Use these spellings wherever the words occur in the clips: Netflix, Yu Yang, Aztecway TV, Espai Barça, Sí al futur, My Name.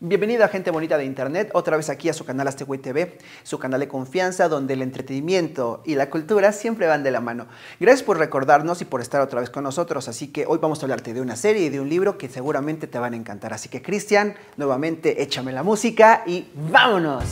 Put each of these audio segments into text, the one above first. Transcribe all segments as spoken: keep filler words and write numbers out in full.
Bienvenida gente bonita de internet, otra vez aquí a su canal Aztecway T V, su canal de confianza donde el entretenimiento y la cultura siempre van de la mano. Gracias por recordarnos y por estar otra vez con nosotros, así que hoy vamos a hablarte de una serie y de un libro que seguramente te van a encantar. Así que Cristian, nuevamente échame la música y ¡vámonos!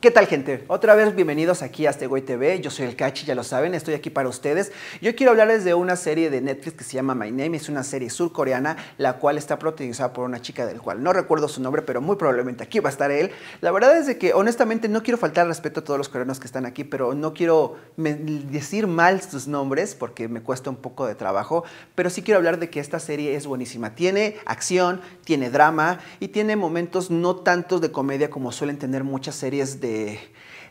¿Qué tal gente? Otra vez bienvenidos aquí a Aztecway T V, yo soy el Cachi, ya lo saben, estoy aquí para ustedes. Yo quiero hablarles de una serie de Netflix que se llama My Name, es una serie surcoreana, la cual está protagonizada por una chica del cual no recuerdo su nombre, pero muy probablemente aquí va a estar él. La verdad es de que honestamente no quiero faltar respeto a todos los coreanos que están aquí, pero no quiero decir mal sus nombres porque me cuesta un poco de trabajo, pero sí quiero hablar de que esta serie es buenísima. Tiene acción, tiene drama y tiene momentos no tantos de comedia como suelen tener muchas series de De,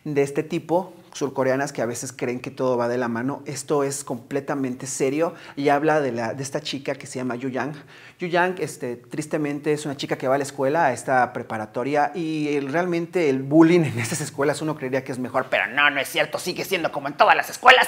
de este tipo, surcoreanas, que a veces creen que todo va de la mano. Esto es completamente serio y habla de, la, de esta chica que se llama Yu Yang. Yu Yang, este, tristemente, es una chica que va a la escuela, a esta preparatoria, y el, realmente el bullying en estas escuelas uno creería que es mejor, pero no, no es cierto, sigue siendo como en todas las escuelas.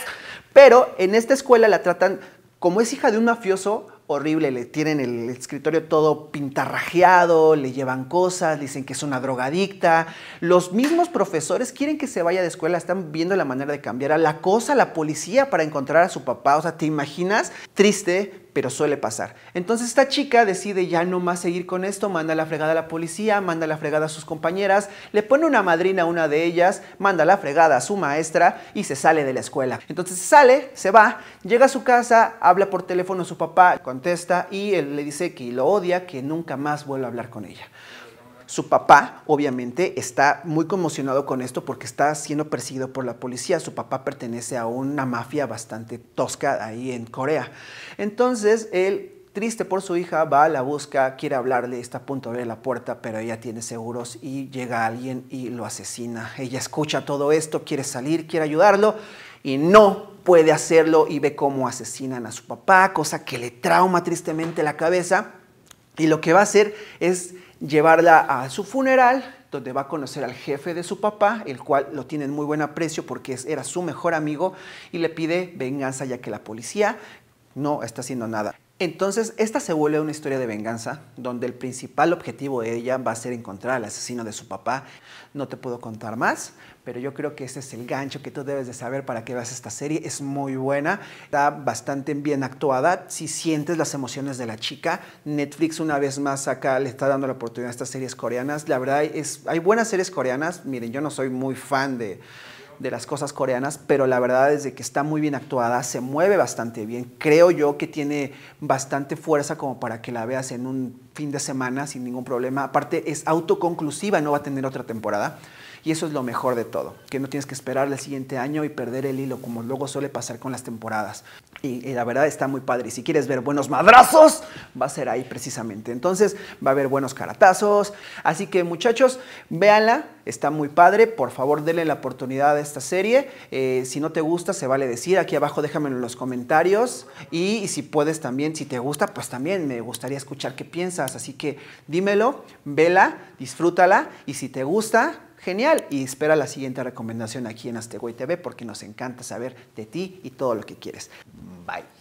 Pero en esta escuela la tratan, como es hija de un mafioso, horrible, le tienen el escritorio todo pintarrajeado, le llevan cosas, dicen que es una drogadicta. Los mismos profesores quieren que se vaya de escuela, están viendo la manera de cambiar a la cosa, la policía para encontrar a su papá. O sea, ¿te imaginas? Triste, pero suele pasar. Entonces esta chica decide ya no más seguir con esto, manda la fregada a la policía, manda la fregada a sus compañeras, le pone una madrina a una de ellas, manda la fregada a su maestra y se sale de la escuela. Entonces sale, se va, llega a su casa, habla por teléfono a su papá, contesta y él le dice que lo odia, que nunca más vuelve a hablar con ella. Su papá, obviamente, está muy conmocionado con esto porque está siendo perseguido por la policía. Su papá pertenece a una mafia bastante tosca ahí en Corea. Entonces, él, triste por su hija, va, la busca, quiere hablarle, está a punto de abrir la puerta, pero ella tiene seguros y llega alguien y lo asesina. Ella escucha todo esto, quiere salir, quiere ayudarlo y no puede hacerlo y ve cómo asesinan a su papá, cosa que le trauma tristemente la cabeza. Y lo que va a hacer es llevarla a su funeral, donde va a conocer al jefe de su papá, el cual lo tiene en muy buen aprecio porque era su mejor amigo, y le pide venganza ya que la policía no está haciendo nada. Entonces, esta se vuelve una historia de venganza, donde el principal objetivo de ella va a ser encontrar al asesino de su papá. No te puedo contar más, pero yo creo que ese es el gancho que tú debes de saber para que veas esta serie. Es muy buena, está bastante bien actuada. Si sientes las emociones de la chica, Netflix una vez más acá le está dando la oportunidad a estas series coreanas. La verdad, es, hay buenas series coreanas. Miren, yo no soy muy fan de... de las cosas coreanas, pero la verdad es de que está muy bien actuada, se mueve bastante bien. Creo yo que tiene bastante fuerza como para que la veas en un fin de semana sin ningún problema. Aparte, es autoconclusiva, no va a tener otra temporada. Y eso es lo mejor de todo, que no tienes que esperar el siguiente año y perder el hilo, como luego suele pasar con las temporadas. Y, y la verdad está muy padre. Y si quieres ver buenos madrazos, va a ser ahí precisamente. Entonces va a haber buenos caratazos. Así que muchachos, véanla, está muy padre. Por favor, denle la oportunidad a esta serie. Eh, si no te gusta, se vale decir. Aquí abajo déjamelo en los comentarios. Y, y si puedes también, si te gusta, pues también me gustaría escuchar qué piensas. Así que dímelo, vela, disfrútala. Y si te gusta, genial, y espera la siguiente recomendación aquí en Aztecway T V porque nos encanta saber de ti y todo lo que quieres. Bye.